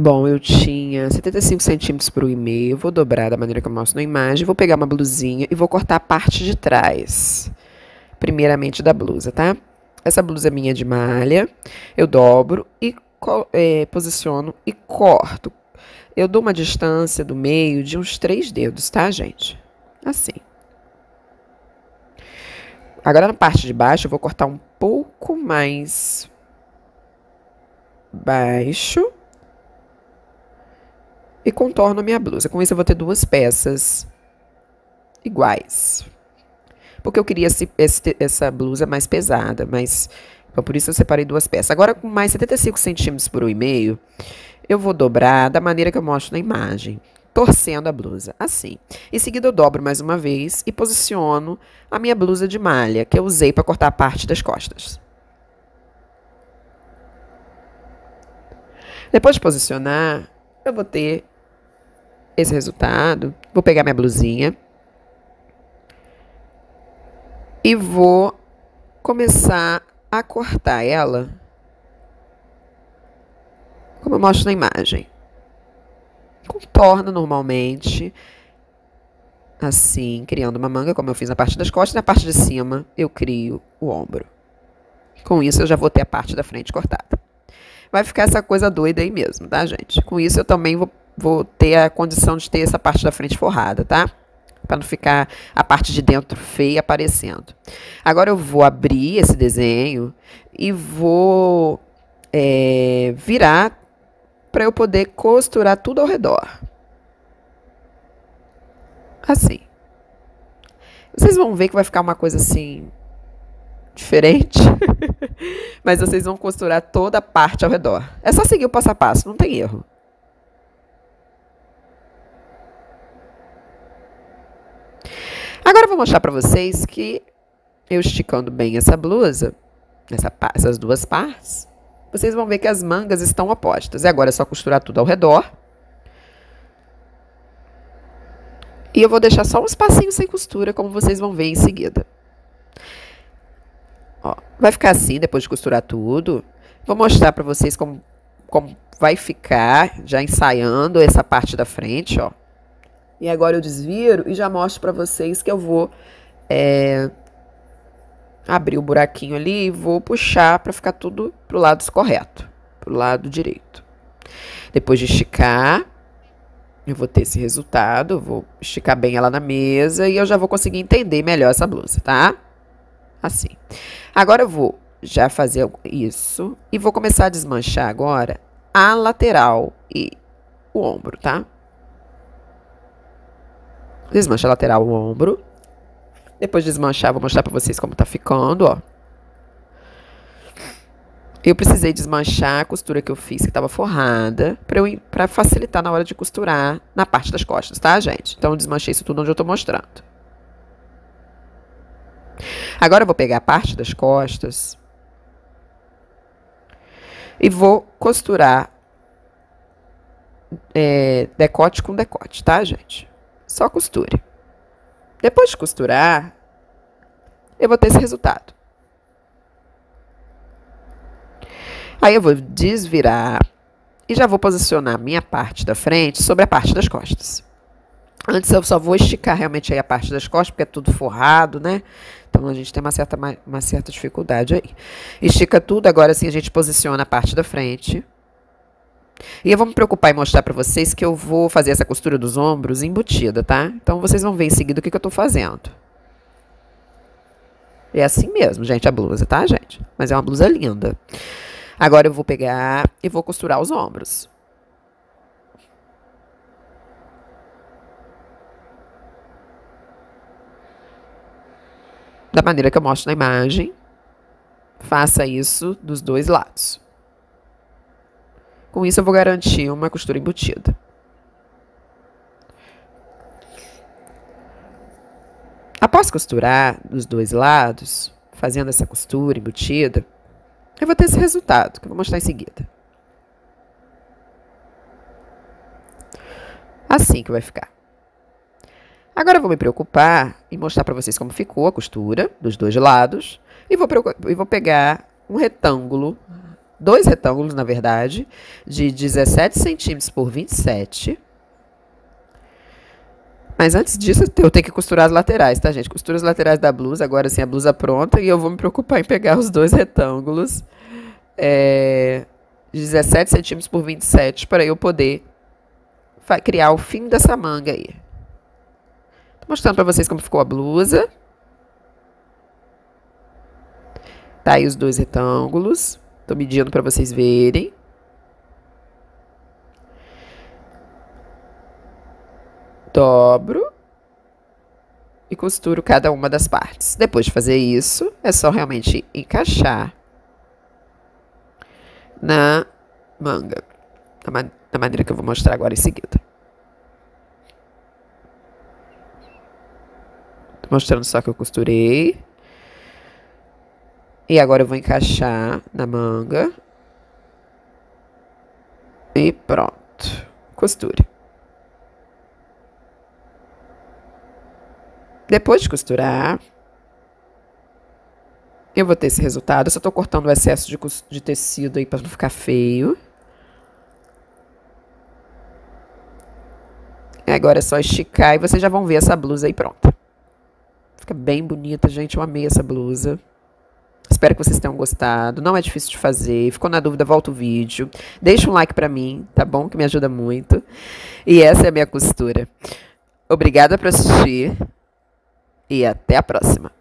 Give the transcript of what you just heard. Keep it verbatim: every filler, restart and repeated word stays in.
Bom, eu tinha setenta e cinco centímetros para o e-mail, vou dobrar da maneira que eu mostro na imagem, vou pegar uma blusinha e vou cortar a parte de trás, primeiramente da blusa, tá? Essa blusa minha é de malha, eu dobro e é, posiciono e corto. Eu dou uma distância do meio de uns três dedos, tá, gente? Assim. Agora, na parte de baixo, eu vou cortar um pouco mais baixo. E contorno a minha blusa. Com isso, eu vou ter duas peças iguais. Porque eu queria esse, esse, essa blusa mais pesada, mas então, por isso eu separei duas peças. Agora, com mais setenta e cinco centímetros por um e meio, eu vou dobrar da maneira que eu mostro na imagem, torcendo a blusa, assim. Em seguida, eu dobro mais uma vez e posiciono a minha blusa de malha, que eu usei para cortar a parte das costas. Depois de posicionar, eu vou ter esse resultado, vou pegar minha blusinha e vou começar a cortar ela, como eu mostro na imagem. Contorno normalmente, assim, criando uma manga, como eu fiz na parte das costas, e na parte de cima eu crio o ombro. Com isso eu já vou ter a parte da frente cortada. Vai ficar essa coisa doida aí mesmo, tá, gente? Com isso, eu também vou, vou ter a condição de ter essa parte da frente forrada, tá? Pra não ficar a parte de dentro feia aparecendo. Agora, eu vou abrir esse desenho e vou é, virar pra eu poder costurar tudo ao redor. Assim. Vocês vão ver que vai ficar uma coisa assim diferente, mas vocês vão costurar toda a parte ao redor. É só seguir o passo a passo, não tem erro. Agora eu vou mostrar para vocês que eu esticando bem essa blusa, essa, essas duas partes, vocês vão ver que as mangas estão opostas. E agora é só costurar tudo ao redor. E eu vou deixar só um espacinho sem costura, como vocês vão ver em seguida. Ó, vai ficar assim depois de costurar tudo. Vou mostrar pra vocês como, como vai ficar, já ensaiando essa parte da frente, ó. E agora eu desviro e já mostro pra vocês que eu vou é, abrir o buraquinho ali e vou puxar pra ficar tudo pro lado correto, pro lado direito. Depois de esticar, eu vou ter esse resultado, eu vou esticar bem ela na mesa e eu já vou conseguir entender melhor essa blusa, tá? Assim. Agora eu vou já fazer isso e vou começar a desmanchar agora a lateral e o ombro, tá? Desmancha a lateral e o ombro. Depois de desmanchar, vou mostrar pra vocês como tá ficando, ó. Eu precisei desmanchar a costura que eu fiz, que tava forrada, pra, eu, pra facilitar na hora de costurar na parte das costas, tá, gente? Então, eu desmanchei isso tudo onde eu tô mostrando. Agora eu vou pegar a parte das costas e vou costurar é, decote com decote, tá, gente? Só costure. Depois de costurar, eu vou ter esse resultado. Aí eu vou desvirar e já vou posicionar a minha parte da frente sobre a parte das costas. Antes eu só vou esticar realmente aí a parte das costas, porque é tudo forrado, né? Então, a gente tem uma certa, uma, uma certa dificuldade aí. Estica tudo, agora sim a gente posiciona a parte da frente. E eu vou me preocupar em mostrar pra vocês que eu vou fazer essa costura dos ombros embutida, tá? Então, vocês vão ver em seguida o que, que eu tô fazendo. É assim mesmo, gente, a blusa, tá, gente? Mas é uma blusa linda. Agora eu vou pegar e vou costurar os ombros. Da maneira que eu mostro na imagem, faça isso dos dois lados. Com isso, eu vou garantir uma costura embutida. Após costurar dos dois lados, fazendo essa costura embutida, eu vou ter esse resultado, que eu vou mostrar em seguida. Assim que vai ficar. Agora eu vou me preocupar em mostrar para vocês como ficou a costura dos dois lados e vou, e vou pegar um retângulo dois retângulos, na verdade, de dezessete centímetros por vinte e sete. Mas antes disso, eu tenho que costurar as laterais, tá, gente? Costura as laterais da blusa, agora sim, a blusa pronta, e eu vou me preocupar em pegar os dois retângulos é, de dezessete centímetros por vinte e sete para eu poder criar o fim dessa manga aí. Tô mostrando para vocês como ficou a blusa. Tá aí os dois retângulos. Tô medindo para vocês verem. Dobro e costuro cada uma das partes. Depois de fazer isso, é só realmente encaixar na manga, da maneira que eu vou mostrar agora em seguida. Tô mostrando só que eu costurei. E agora eu vou encaixar na manga. E pronto. Costure. Depois de costurar, eu vou ter esse resultado. Eu só tô cortando o excesso de, de tecido aí para não ficar feio. E agora é só esticar e vocês já vão ver essa blusa aí pronta. Fica bem bonita, gente. Eu amei essa blusa. Espero que vocês tenham gostado. Não é difícil de fazer. Ficou na dúvida, volta o vídeo. Deixa um like pra mim, tá bom? Que me ajuda muito. E essa é a minha costura. Obrigada por assistir. E até a próxima.